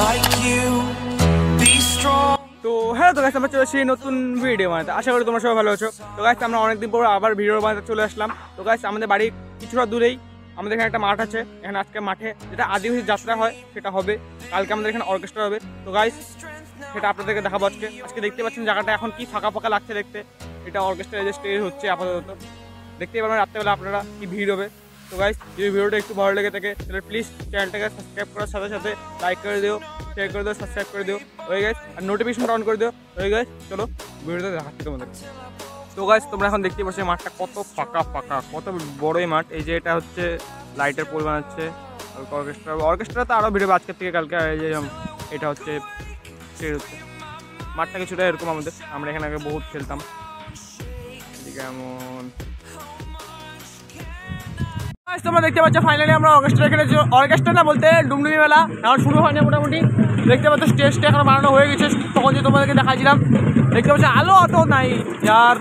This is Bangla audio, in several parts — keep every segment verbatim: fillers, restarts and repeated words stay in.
like you, be strong. So hello guys, I'm going to notun video banate. Asha kori tomra shobai bhalo acho. So guys, amra onek din por abar video banate chole ashlam. So guys, amader bari kichura durei আমাদের এখানে একটা মাঠ আছে, এখানে আজকে মাঠে যেটা আদিবাসী যাত্রা হয় সেটা হবে, কালকে আমাদের এখানে অর্কেস্ট্রা হবে। তো গাইস সেটা আপনাদেরকে দেখাবো আজকে। আজকে দেখতে পাচ্ছেন জায়গাটা এখন কি ফাঁকা ফাঁকা লাগছে দেখতে, এটা অর্কেস্ট্রা যে স্টেজ হচ্ছে আপাতত, দেখতেই পাবেন রাত্রেবেলা আপনারা কি ভিড় হবে। তো গাইস যদি ভিডিওটা একটু ভালো লেগে থাকে তাহলে প্লিজ চ্যানেলটাকে সাবস্ক্রাইব করার সাথে সাথে লাইক করে দিও, শেয়ার করে দিও, সাবস্ক্রাইব করে দিও ওই গাইস, আর নোটিফিকেশনটা অন করে দিও ওই গাইস। চলো ভিডিওটা দেখাচ্ছি তোমাদের। তো গাইস তোমরা এখন দেখতে পাচ্ছ মাঠটা কত ফাঁকা ফাঁকা, কত বড়ই মাঠ। এই যে এটা হচ্ছে লাইটের পোল বানাচ্ছে অর্কেস্ট্রা, অর্কেস্ট্রা তো আরও ভিড় হবে আজকের থেকে কালকে। এই যে এটা হচ্ছে স্টেজ হচ্ছে, মাঠটা কিছুটা এরকম আমাদের, আমরা এখানে আগে বহুত খেলতাম এমন। তোমরা দেখতে পাচ্ছ ফাইনালি আমরা অর্কেস্ট্রা খেলেছি, অর্কেস্ট্রা না বলতে ডুমডুমি মেলা এখন শুরু হয় না মোটামুটি। দেখতে পাচ্ছ স্টেজটা এখন বানানো হয়ে গেছে, তখন যে তোমাদেরকে দেখাচ্ছিলাম। দেখতে পাচ্ছি আলো অত নাই আর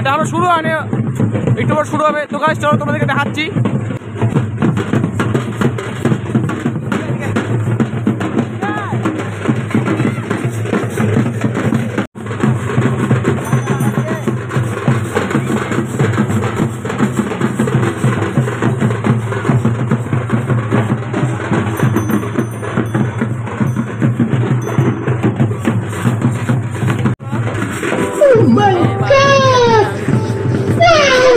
এটা আরো শুরু হয়নি, একটু পর শুরু হবে। তো গাইস চলো তোমাদেরকে দেখাচ্ছি। Oh my God! Wow!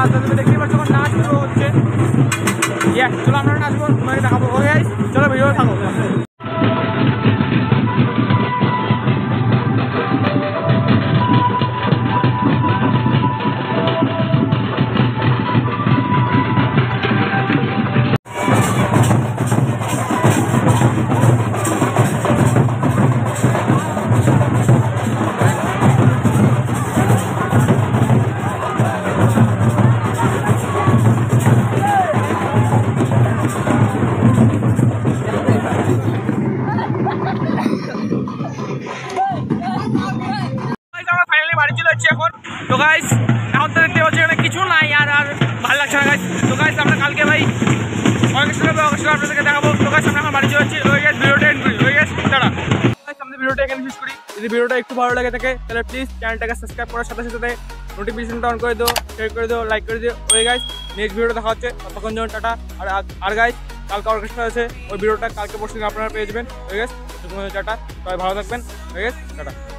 নাচ দেখতে দেখি বাট যখন নাচ শুরু হচ্ছে ইয়া চলো আমরা নাচবো তোমাকে দেখাবো ওকে গাইস চলো ভিডিওতে থাকো তো গাইস এখন তো দেখতে পাচ্ছি এখানে কিছু নাই আর আর ভালো লাগছে না গাইস তো গাইস আমরা কালকে ভাই অর্কেস্ট্রা বা অর্কেস্ট্রা আপনাদেরকে দেখাবো তো গাইস আমরা এখন বাড়ি চলে যাচ্ছি রয়ে গেছে ভিডিওটা এন্ড করি রয়ে গেছে টাটা গাইস আমাদের ভিডিওটা এখানে শেষ করি যদি ভিডিওটা একটু ভালো লাগে থাকে তাহলে প্লিজ চ্যানেলটাকে সাবস্ক্রাইব করার সাথে সাথে নোটিফিকেশনটা অন করে দাও শেয়ার করে দাও লাইক করে দিও ওই গাইস নেক্সট ভিডিওটা দেখা হচ্ছে ততক্ষণ জন্য টাটা আর আর গাইস কালকে অর্কেস্ট্রা আছে ওই ভিডিওটা কালকে পরশুদিন আপনারা পেয়ে যাবেন ওই গাইস ততক্ষণ জন্য টাটা সবাই ভালো থাকবেন ওই গাইস টাটা।